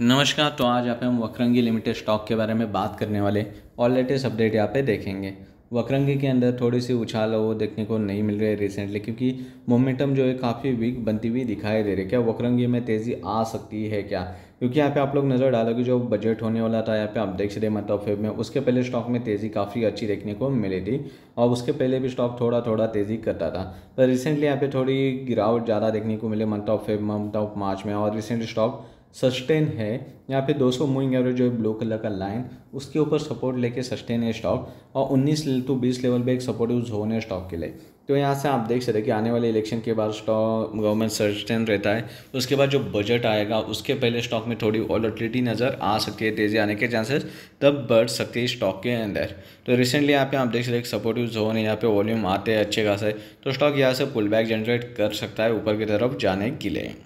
नमस्कार। तो आज यहाँ पे हम वक्रंगी लिमिटेड स्टॉक के बारे में बात करने वाले और लेटेस्ट अपडेट यहाँ पे देखेंगे। वक्रंगी के अंदर थोड़ी सी उछाल वो देखने को नहीं मिल रही है रिसेंटली, क्योंकि मोमेंटम जो है काफ़ी वीक बनती हुई दिखाई दे रही है। क्या वक्रंगी में तेज़ी आ सकती है क्या? क्योंकि यहाँ पे आप लोग नज़र डालोगे जो बजट होने वाला था यहाँ पे आप देख रहे, मतलब फेब में उसके पहले स्टॉक में तेज़ी काफ़ी अच्छी देखने को मिली थी और उसके पहले भी स्टॉक थोड़ा थोड़ा तेज़ी करता था, पर रिसेंटली यहाँ पे थोड़ी गिरावट ज़्यादा देखने को मिले month of Feb, month of March में। और रिसेंटली स्टॉक सस्टेन है यहाँ पे 200 मूविंग एवरेज जो है ब्लू कलर का लाइन उसके ऊपर सपोर्ट लेके सस्टेन है स्टॉक और 19 to 20 लेवल पे एक सपोर्ट यूज होने है स्टॉक के लिए। तो यहाँ से आप देख सकते हैं कि आने वाले इलेक्शन के बाद स्टॉक गवर्नमेंट सस्टेन रहता है, उसके बाद जो बजट आएगा उसके पहले स्टॉक में थोड़ी वॉलेटिलिटी नज़र आ सकती है, तेज़ी आने के चांसेस तब बढ़ सकती है स्टॉक के अंदर। तो रिसेंटली यहाँ पे आप देख सकते हैं सपोर्टिव जोन है, यहाँ पे वॉल्यूम आते हैं अच्छे खासे, तो स्टॉक यहाँ से पुल बैक जनरेट कर सकता है ऊपर की तरफ जाने के लिए।